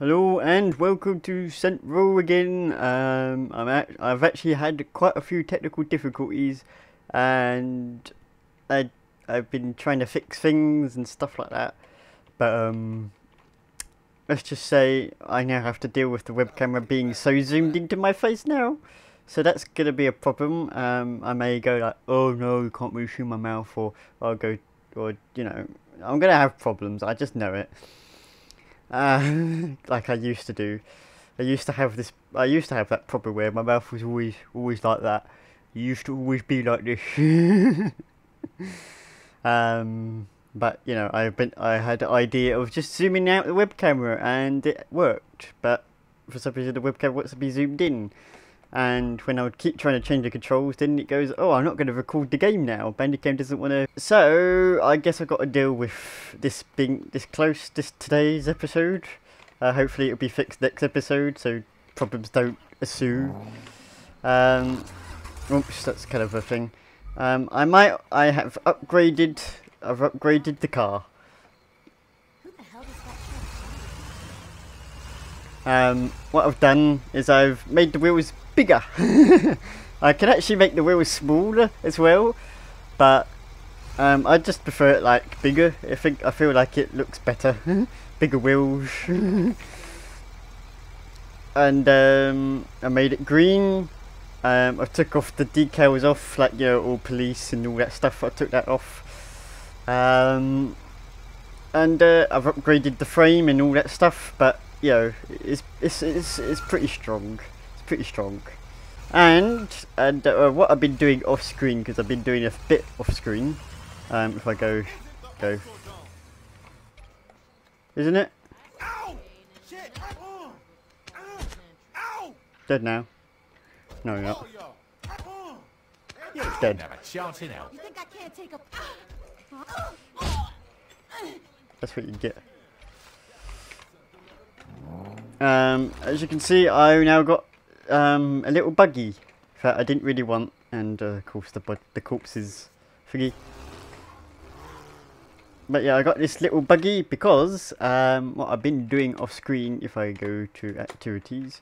Hello and welcome to Central again. I've actually had quite a few technical difficulties and I've been trying to fix things and stuff like that, but let's just say I now have to deal with the web camera being so zoomed into my face now, so that's going to be a problem. I may go like, oh no, can't move through my mouth, or I'll go, or you know, I'm going to have problems, I just know it. Like I used to do. I used to have that problem where my mouth was always like that. It used to always be like this. But you know, I had the idea of just zooming out the web camera and it worked. But for some reason the web camera wants to be zoomed in. And when I would keep trying to change the controls, then it goes, oh, I'm not going to record the game now. Bandicam doesn't want to. So I guess I've got to deal with this being this close, today's episode. Hopefully it'll be fixed next episode, so problems don't ensue. Oops, that's kind of a thing. I've upgraded the car. What I've done is I've made the wheels bigger. I can actually make the wheels smaller as well, but I just prefer it like bigger. I feel like it looks better. Bigger wheels. And I made it green. I took off the decals off, like, you know, all police and all that stuff. I took that off. I've upgraded the frame and all that stuff, but you know, it's pretty strong. And what I've been doing off screen, because I've been doing a bit off screen. If I go, isn't it? Dead now? No, not. Dead. That's what you get. As you can see, I now got a little buggy that I didn't really want, and of course the corpses thingy. But yeah, I got this little buggy because what I've been doing off screen, if I go to activities,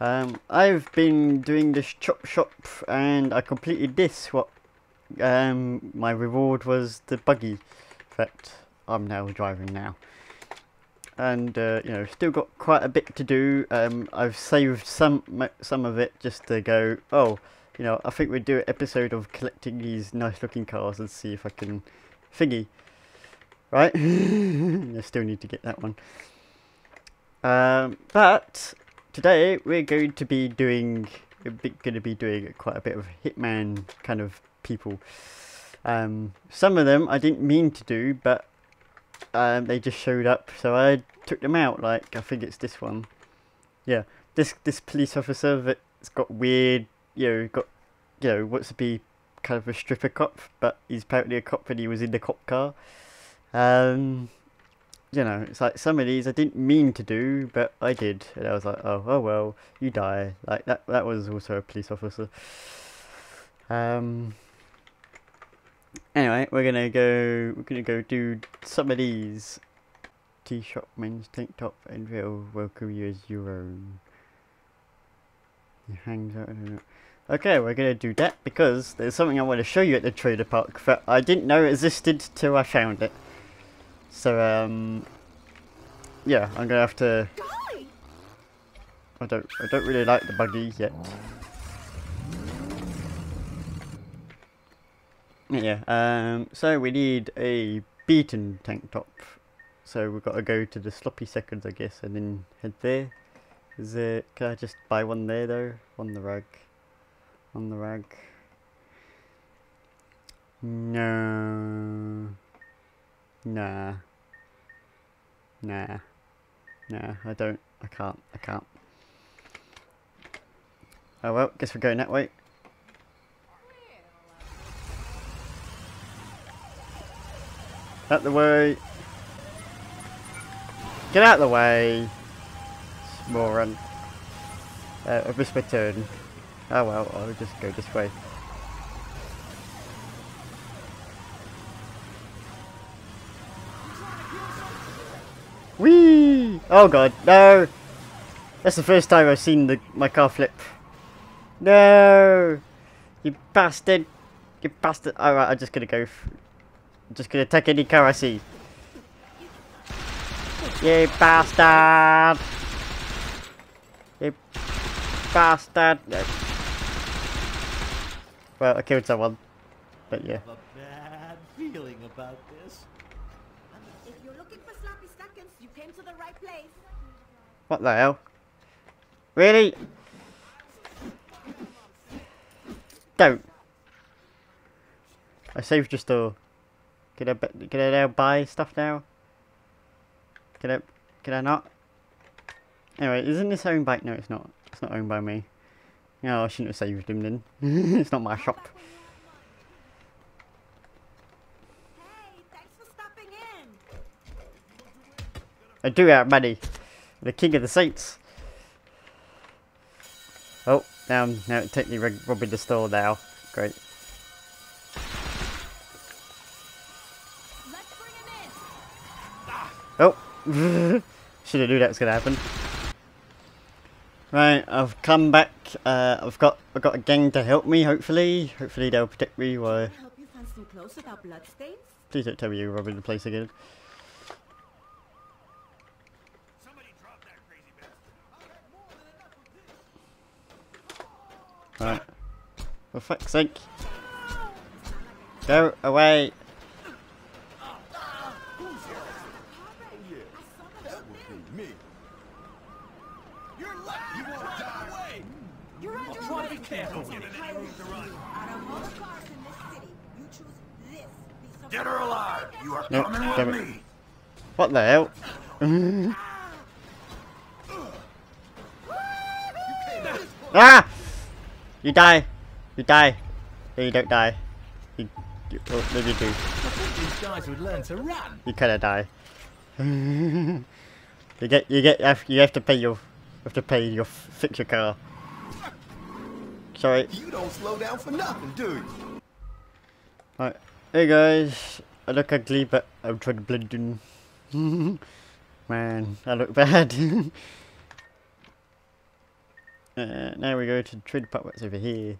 I've been doing this chop shop, and I completed this. What my reward was the buggy that I'm now driving now. And you know, still got quite a bit to do. I've saved some of it just to go, oh, you know, I think we'll do an episode of collecting these nice looking cars and see if I can thingy, right? I still need to get that one. But today we're going to be doing quite a bit of Hitman kind of people. Some of them I didn't mean to do, but they just showed up, so I took them out. Like, I think it's this one. Yeah, this police officer that's got weird, you know, wants to be kind of a stripper cop, but he's apparently a cop and he was in the cop car. You know, it's like some of these I didn't mean to do, but I did, and I was like, oh well, you die. Like that was also a police officer. Anyway, we're gonna go do some of these. Tea shop, men's tank top, and they'll welcome you as your own. It hangs out. Okay, we're gonna do that because there's something I want to show you at the trailer park that I didn't know existed till I found it. So yeah, I'm gonna have to. I don't really like the buggy yet. Yeah, so we need a beaten tank top, so we've got to go to the sloppy seconds, I guess, and then head there. Can I just buy one there though? On the rag. No. Nah, I can't. Oh well, guess we're going that way. Out the way. Get out of the way. Moron. I missed my turn. Oh well, I'll just go this way. Whee! Oh god, no! That's the first time I've seen my car flip. No! You bastard! You bastard! Alright, I'm just gonna go. I'm just gonna attack any car I see. You bastard! You bastard! No. Well, I killed someone. But yeah. I have a bad feeling about this. If you're looking for sloppy seconds, you came to the right place. What the hell? Really? Don't. I saved your store. Can I now buy stuff now? Can I not? Anyway, isn't this owned by? No, it's not. It's not owned by me. No, I shouldn't have saved him then. It's not my shop. Hey, thanks for stopping in. I do have money. The king of the saints. Oh, now it technically robbing the store now. Great. Let's bring him in. Oh, should have knew that was gonna happen. Right, I've come back. I've got a gang to help me. Hopefully they'll protect me. While... Can I help you find some clothes without bloodstains? Please don't tell me you're robbing the place again. Somebody drop that crazy bastard. Alright. For fuck's sake! Go away! Dead or alive, you are coming with me. What the hell? Ah! You die. You die. No, you don't die. You well, maybe you do. I think these guys would learn to run. You kinda die. you have to pay your fix your car. Sorry. You don't slow down for nothing, dude. Alright. Hey guys, I look ugly, but I'm trying to blend in. Man, I look bad. Now we go to the trade part. What's over here?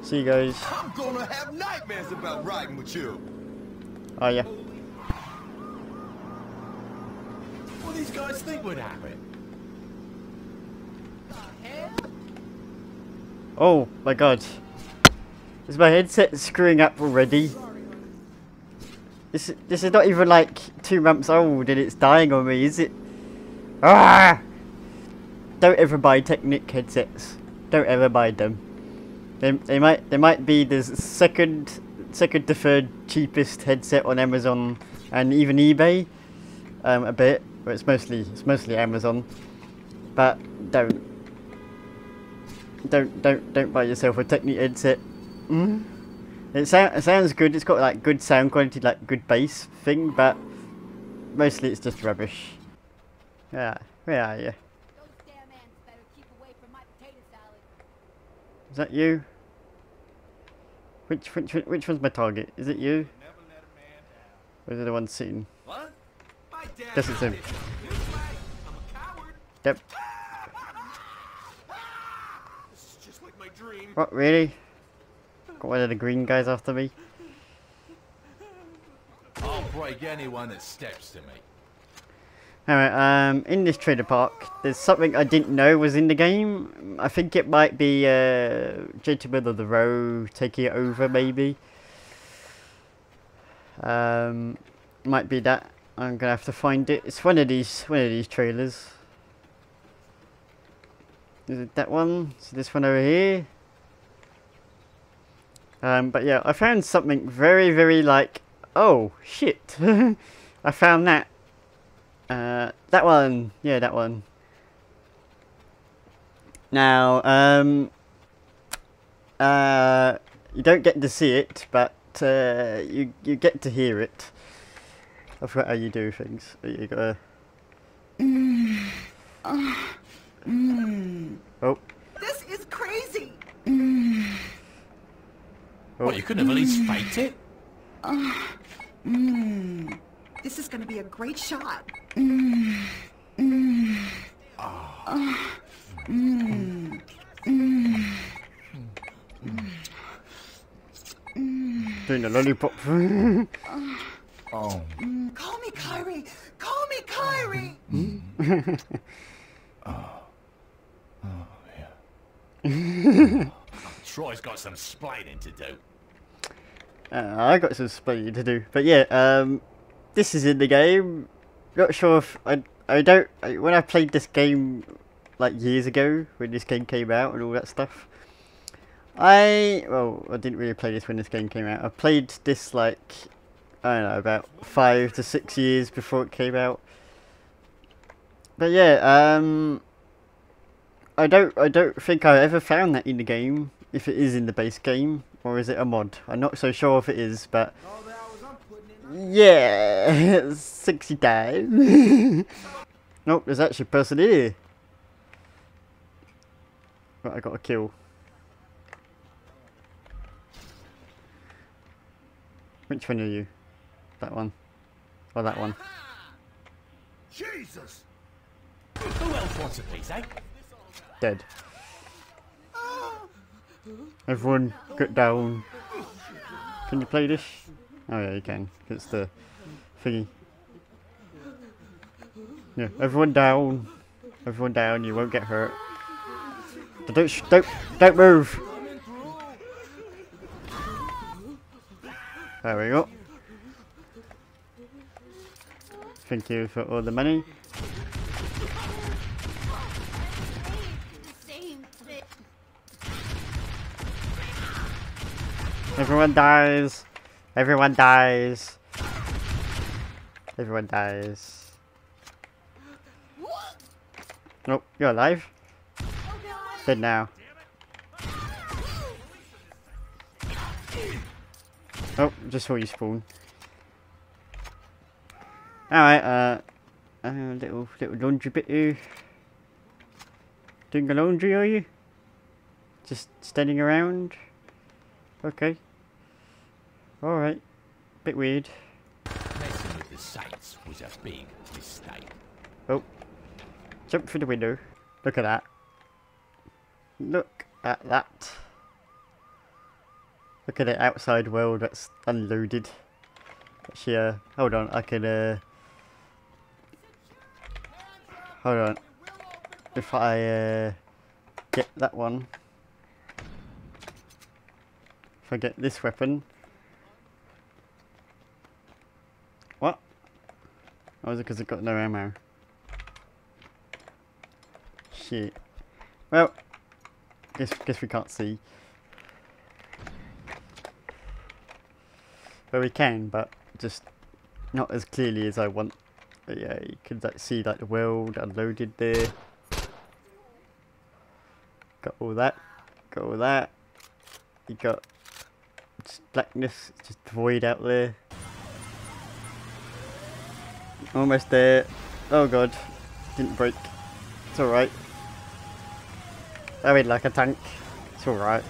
See you guys. I'm gonna have nightmares about riding with you. Oh yeah. What do these guys think would happen? The hell? Oh my god. Is my headset screwing up already? This is not even like 2 months old and it's dying on me, is it? Ah! Don't ever buy Technic headsets. Don't ever buy them. They might be the second to third cheapest headset on Amazon and even eBay. A bit. But it's mostly Amazon. But don't buy yourself a Technic headset. It sounds good. It's got like good sound quality, like good bass thing, but mostly it's just rubbish. Yeah, where are you? Is that you? Which one's my target? Is it you? Or is it the one sitting? What? Guess it's him. Yep. What, really? Got one of the green guys after me. I'll break anyone that steps to me. Alright, in this trailer park, there's something I didn't know was in the game. I think it might be Gentleman of the Row taking it over, maybe. Might be that. I'm gonna have to find it. It's one of these trailers. Is it that one? So this one over here. But yeah, I found something very, very like, oh shit. I found that. That one. Yeah, that one. Now, you don't get to see it, but you get to hear it. I forgot how you do things. You gotta. Oh. This is crazy. Oh. What, you couldn't have at least faked it? This is gonna be a great shot. Doing the lollipop. Oh. Call me Kyrie. Call me Kyrie. Oh yeah. Troy's got some splaining to do. I got some splaining to do, but yeah, this is in the game. Not sure if when I played this game like years ago when this game came out and all that stuff. Well, I didn't really play this when this game came out. I played this like, I don't know, about 5 to 6 years before it came out. But yeah, I don't think I ever found that in the game. If it is in the base game, or is it a mod? I'm not so sure if it is, but yeah, 60 time. Nope, there's actually a person here. Right, I got a kill. Which one are you? That one. Or that one. Jesus! Who else wants a piece, eh? Dead. Everyone, get down. Can you play this? Oh yeah, you can. It's the thingy. Yeah, everyone down. Everyone down, you won't get hurt. Don't move! There we go. Thank you for all the money. Everyone dies. Everyone dies. Everyone dies. Nope, oh, you're alive. Dead now. Oh, just saw you spawn. Alright, little laundry bit here. Doing the laundry, are you? Just standing around? Okay. Alright. Bit weird. Messing with the sights was a big mistake. Oh. Jump through the window. Look at that. Look at that. Look at the outside world that's unloaded. Actually, hold on, I can, hold on. If I, get that one. If I get this weapon. What? Oh, is it because I've got no ammo? Shit. Well, guess we can't see. Well, we can, but just not as clearly as I want. But yeah, you can like, see like the world unloaded there. Got all that. Got all that. You got just blackness, just void out there. Almost there. Oh god, didn't break. It's alright. I mean, like a tank. It's alright.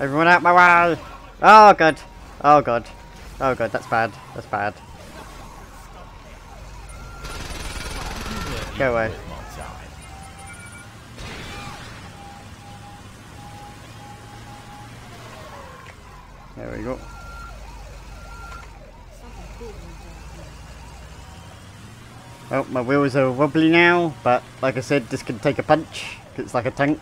Everyone out my way! Oh god! Oh god! Oh god, that's bad. That's bad. Go away. There we go. Oh, my wheels are wobbly now, but like I said, this can take a punch. It's like a tank.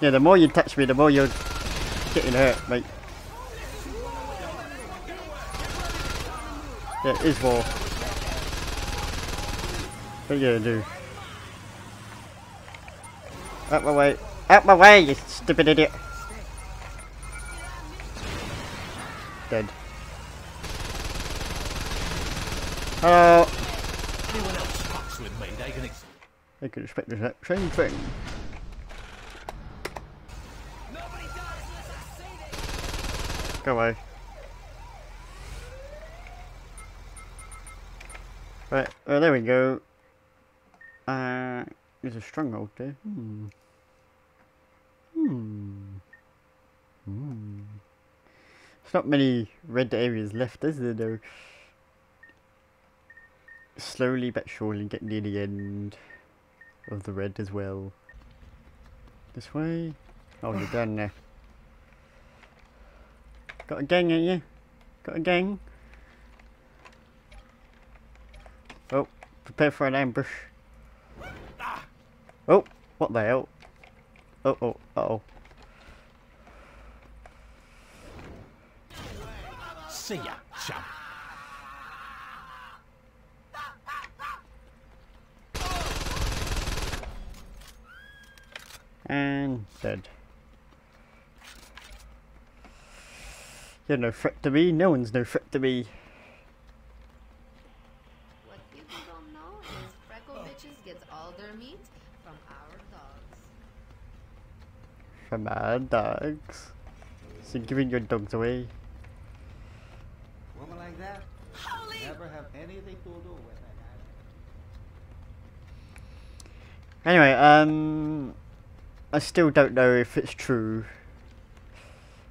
Yeah, the more you touch me, the more you're getting hurt, mate. Yeah, it is war. What are you gonna do? Out my way! Out my way, you stupid idiot! Dead. Hello! Anyone else fucks with me, they can expect the same thing. Go away. Right, well there we go. There's a stronghold there. There's not many red areas left, is there though? Slowly but surely get near the end of the red as well. This way. Oh, you're down there. Got a gang, ain't you? Got a gang? Oh, prepare for an ambush. Oh, what the hell? Oh, oh, uh-oh. See ya, chump. And dead. You're no threat to me, no one's no threat to me. What people don't know is freckle bitches gets all their meat from our dogs. From our dogs? So you're giving your dogs away. Woman like that? Holy! Never have anything to do with that. Anyway, I still don't know if it's true,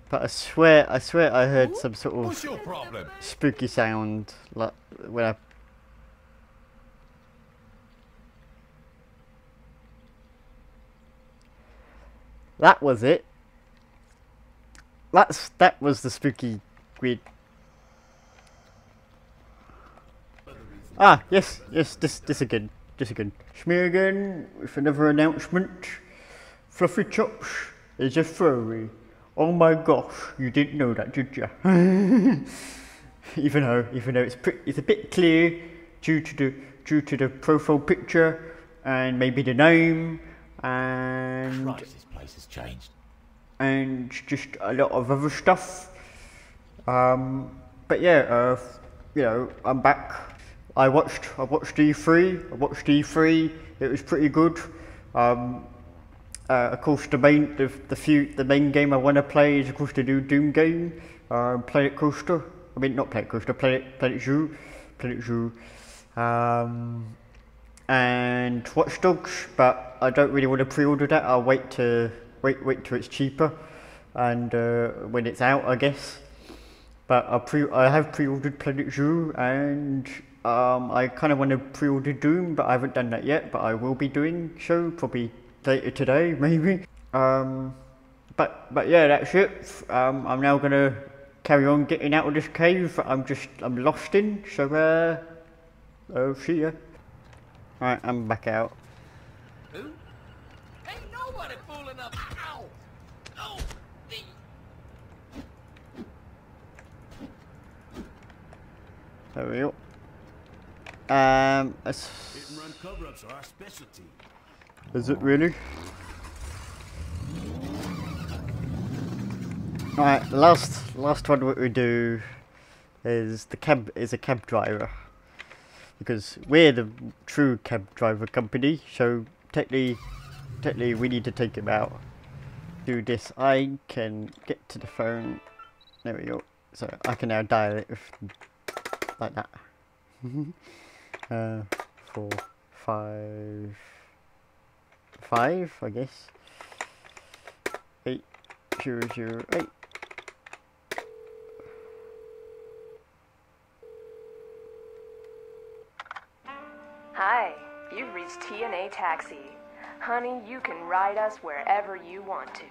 but I swear I heard some sort of spooky sound like when I that was it. That was the spooky weird. Ah, yes, this again. Shmear again with another announcement. Fluffy Chops is a furry. Oh my gosh, you didn't know that, did ya? even though it's a bit clear due to the profile picture and maybe the name and Christ, this place has changed and just a lot of other stuff. But yeah, you know, I'm back. I watched E3. It was pretty good. Of course, the main game I want to play is of course the new Doom game, Planet Coaster. I mean, not Planet Coaster, Planet Zoo, and Watch Dogs. But I don't really want to pre-order that. I'll wait till it's cheaper, and when it's out, I guess. But I have pre-ordered Planet Zoo, and I kind of want to pre-order Doom, but I haven't done that yet. But I will be doing so probably later today, maybe. But yeah, that's it. I'm now gonna carry on getting out of this cave that I'm lost in, so see ya. Alright, I'm back out. Who? Ain't nobody fooling up. Ow! Oh! There we go. Hit and run cover-ups are our specialty. Is it really? Alright, last one what we do is a cab driver. Because we're the true cab driver company, so technically we need to take him out. Do this. I can get to the phone. There we go. So I can now dial it like that. 4, 5, I guess. 8008. Hi, you've reached TNA Taxi. Honey, you can ride us wherever you want to.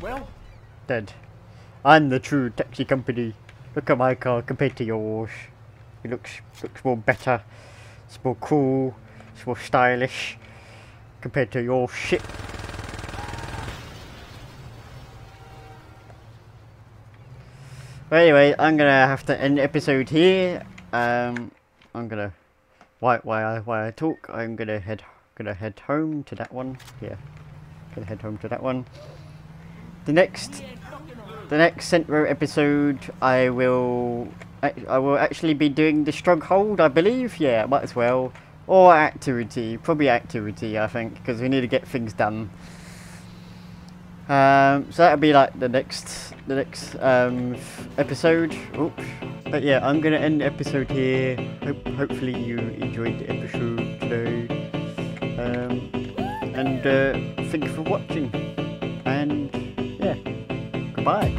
Well, dead. I'm the true taxi company. Look at my car compared to yours. It looks more better. It's more cool. It's more stylish compared to your shit. But anyway, I'm gonna have to end the episode here. I'm gonna while I talk, I'm gonna head home to that one. Yeah, gonna head home to that one. The next Centro episode, I will actually be doing the stronghold, I believe. Yeah, might as well. Or activity, probably activity, I think, because we need to get things done. So that'll be like the next episode. Oops. But yeah, I'm gonna end the episode here. Hopefully you enjoyed the episode today. And thank you for watching. And yeah, goodbye.